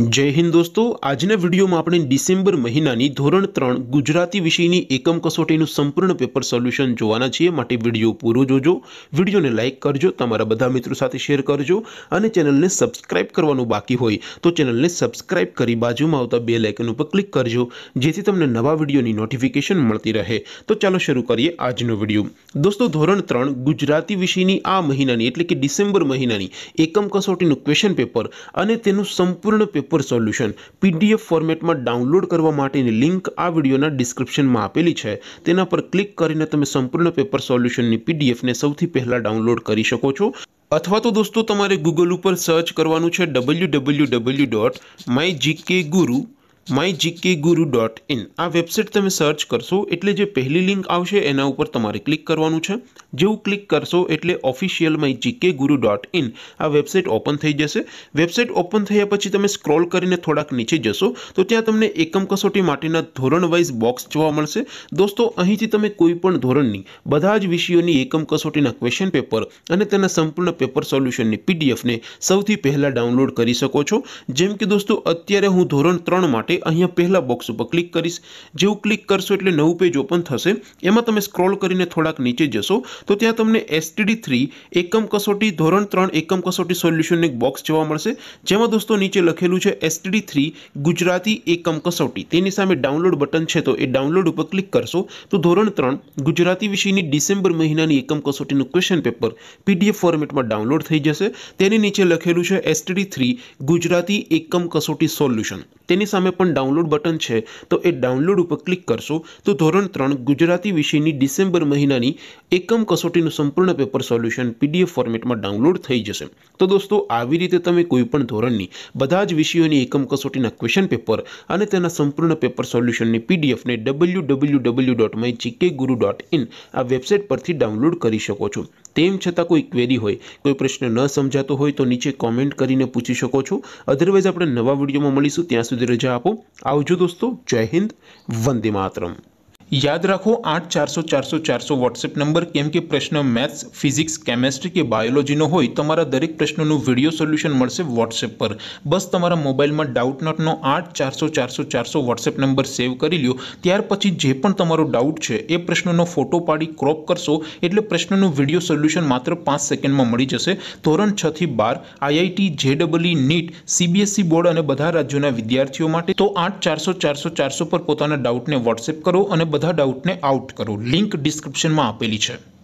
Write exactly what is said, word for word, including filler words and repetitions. जय हिंद दोस्तों, आज वीडियो में आपणे डिसेम्बर महीना धोरण त्रण गुजराती विषय की एकम कसोटीनुं संपूर्ण पेपर सोल्यूशन जोवाना छीए। माटे वीडियो पूरो जोजो, वीडियो ने लाइक करजो, तमारा बधा मित्रों साथे शेर करजो अने चेनल ने सब्सक्राइब करवानुं बाकी होय तो चेनल ने सब्सक्राइब करी बाजुमां आवता बेल आइकन पर क्लिक करजो जेथी तमने नवा विडियो की नोटिफिकेशन मळती रहे। तो चलो शुरू करिए आजनो विडियो। दोस्तों, धोरण त्रण गुजराती विषय की आ महीनानी एटले के डिसेम्बर महीनानी एकम कसोटीनुं क्वेश्चन पेपर अने तेनुं संपूर्ण पेपर पर सोल्यूशन पीडीएफ फॉर्मेट में डाउनलॉड करवा माटेनी लिंक आ विडियोना डिस्क्रिप्शन में आपेली है। तेना पर क्लिक करीने तमे संपूर्ण पेपर सोल्यूशन की पीडीएफ ने सौथी पहला डाउनलॉड करी शको छो। अथवा तो दोस्तों तमारे गूगल पर सर्च करवानुं छे W W W dot my GK guru my GK guru dot in. आ वेबसाइट तमे सर्च करशो एटले जे पहली लिंक आवशे एना उपर तमारे क्लिक करवानुं छे। जेवुं क्लिक करशो एटले official my GK guru dot in आ वेबसाइट ओपन थई जशे। वेबसाइट ओपन थया पछी तमे स्क्रॉल करीने थोड़ाक नीचे जशो तो त्यां तमने एकम कसोटी माटेना धोरण वाइज बॉक्स जोवा मळशे। दोस्तों, અહીંથી તમે કોઈપણ ધોરણની બધા જ વિષયોની એકમ કસોટીના ક્વેશ્ચન પેપર અને તેના સંપૂર્ણ પેપર સોલ્યુશનની પીડીએફ ને સૌથી પહેલા ડાઉનલોડ કરી શકો છો। જેમ કે दोस्तों અત્યારે હું ધોરણ ત્રણ માટે અહીંયા પહેલા બોક્સ ઉપર ક્લિક કરીશ। જેવું ક્લિક કરશો એટલે નવું પેજ ઓપન થશે। એમાં તમે સ્ક્રોલ કરીને થોડાક નીચે જશો તો ત્યાં તમને એસટીડી થ્રી એકમ કસોટી ધોરણ ત્રણ એકમ કસોટી સોલ્યુશનનું એક બોક્સ જોવા મળશે, જેમાં દોસ્તો નીચે લખેલું છે એસટીડી થ્રી ગુજરાતી એકમ કસોટી। તેની સામે ડાઉનલોડ બટન છે તો એ ડાઉનલોડ ઉપર ક્લિક કરશો તો ધોરણ ત્રણ ગુજરાતી વિષયની ડિસેમ્બર મહિનાની એકમ કસોટીનું ક્વેશ્ચન પેપર પીડીએફ ફોર્મેટમાં ડાઉનલોડ થઈ જશે। તેની નીચે લખેલું છે એસટીડી થ્રી ગુજરાતી એકમ કસોટી સોલ્યુશન। તેની સામે પણ ડાઉનલોડ બટન છે તો એ ડાઉનલોડ ઉપર ક્લિક કરશો તો ધોરણ ત્રણ ગુજરાતી વિષયની ડિસેમ્બર મહિનાની એકમ કસોટીનું સંપૂર્ણ પેપર સોલ્યુશન પીડીએફ ફોર્મેટમાં ડાઉનલોડ થઈ જશે। તો દોસ્તો, આવી રીતે તમે કોઈપણ ધોરણની બધા જ વિષયોની એકમ કસોટીના ક્વેશ્ચન પેપર અને તેના સંપૂર્ણ પેપર સોલ્યુશનની પીડીએફને W W W dot my GK guru dot in આ વેબસાઇટ પરથી ડાઉનલોડ કરી શકો છો। તેમ છતાં કોઈ ક્વેરી હોય, કોઈ પ્રશ્ન ન સમજાતો હોય તો નીચે કોમેન્ટ કરીને પૂછી શકો છો। અધરવાઇઝ આપણે નવા વિડીયોમાં મળીશું, ત્યાં સુધી રજા આપો। આવજો दोस्तों, जय हिंद, वंदे मातरम। याद रखो आठ चार सौ चार सौ चार सौ व्हाट्सएप नंबर, केम के प्रश्न मैथ्स फिजिक्स केमिस्ट्री के बायोलॉजी होय तमारा दरेक प्रश्नों वीडियो सोल्यूशन मळशे व्हाट्सएप पर। बस तमारा मोबाइल में डाउट नोट नो आठ चार सौ चार सौ चार सौ व्हाट्सएप नंबर सेव करी लो। त्यार पछी जे पण तमारो डाउट छे ए प्रश्नों फोटो पाड़ी क्रॉप करशो एटले प्रश्नों वीडियो सोल्यूशन मात्र पांच सेकंड में मळी जशे। धोरण छ थी बार आईआईटी जेडब्ल्यूई नीट सीबीएसई बोर्ड और बधा राज्यों विद्यार्थीओ माटे तो आठ चार सौ चार सौ चार सौ पर पोताना डाउट ने व्हाट्सएप करो, बधा डाउट ने आउट करो। लिंक डिस्क्रिप्शन में आपेली है।